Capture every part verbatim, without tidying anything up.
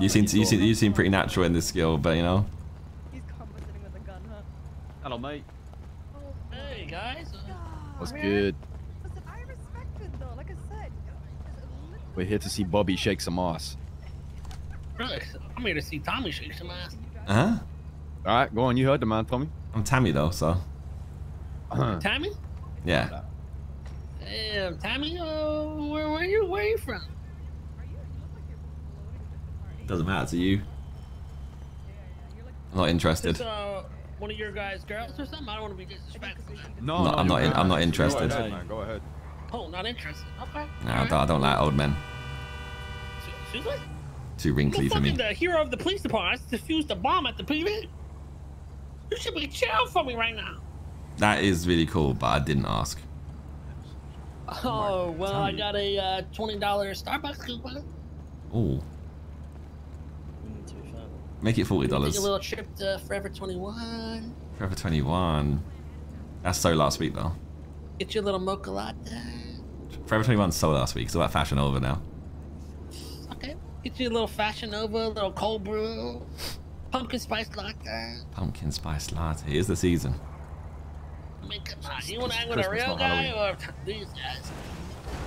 You seem you seem you seem pretty natural in this skill, but you know. He's compensating with a gun, huh? Hello, mate. Hey guys. What's good? Listen, I respect it though. Like I said, we're here to see Bobby shake some ass. Really? I'm here to see Tommy shake some ass. Uh huh. All right, go on. You heard the man, Tommy. I'm Tammy though, so. Tammy? Yeah. Damn, Tammy. Uh, where where you where you from? Doesn't matter to you. I'm not interested. It's, uh, one of your guys' girls or something? I don't want to be disrespectful. No, I'm not. No, I'm, not in, I'm not interested. Go ahead, man. Go ahead. Oh, not interested. Okay. No, I don't, I don't like old men. She's like too wrinkly for me. The hero of the police department defused a bomb at the P V. You should be chill for me right now. That is really cool, but I didn't ask. Oh well, I got a uh, twenty dollar Starbucks coupon. Oh. Make it forty dollars. A little trip to Forever twenty-one. Forever twenty-one. That's so last week though. Get your little mocha latte. Forever twenty-one's so last week. It's all about Fashion Nova now. Okay. Get your little Fashion Nova, little cold brew, pumpkin spice latte. Pumpkin spice latte is the season. I mean, come on. You want to hang with a real guy or these guys?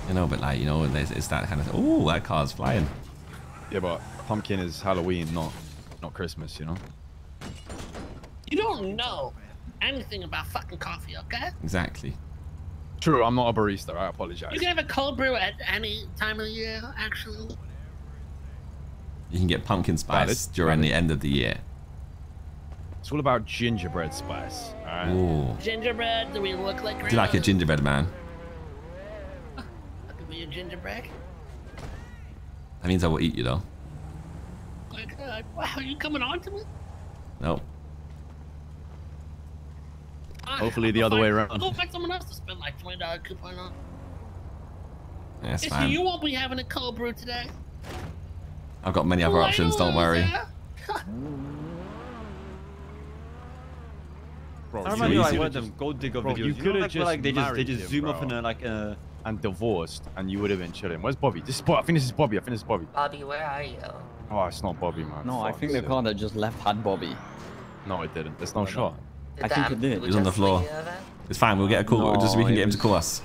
You know, but like you know, it's that kind of. Ooh, that car's flying. Yeah, but pumpkin is Halloween, not. Not Christmas, you know. You don't know anything about fucking coffee, okay? Exactly. True, I'm not a barista. I apologize. You can have a cold brew at any time of the year, actually. You can get pumpkin spice Valid. during Valid. the end of the year. It's all about gingerbread spice. All right. Ooh. Gingerbread? Do we look like? Do you like a gingerbread man? I could be a gingerbread. That means I will eat you, though. Wow, are you coming on to me? No. I, Hopefully the other find, way around. Go find someone else to spend like twenty dollar coupon on. Yeah, that's fine. So you won't be having a cold brew today. I've got many other Why options, don't worry. Bro, I remember like one of them gold digger videos. You, you could have just like they just they just him, zoom bro. up in a like a and divorced, and you would have been chilling. Where's Bobby? This Bobby. I think this is Bobby. I think it's Bobby. Bobby, where are you? Oh, it's not Bobby, man. No, Fuck I think the car that just left had Bobby. No, it didn't. There's no shot. I think it did. It was on the floor. It's fine. We'll get a call. No, just we can get him to call us.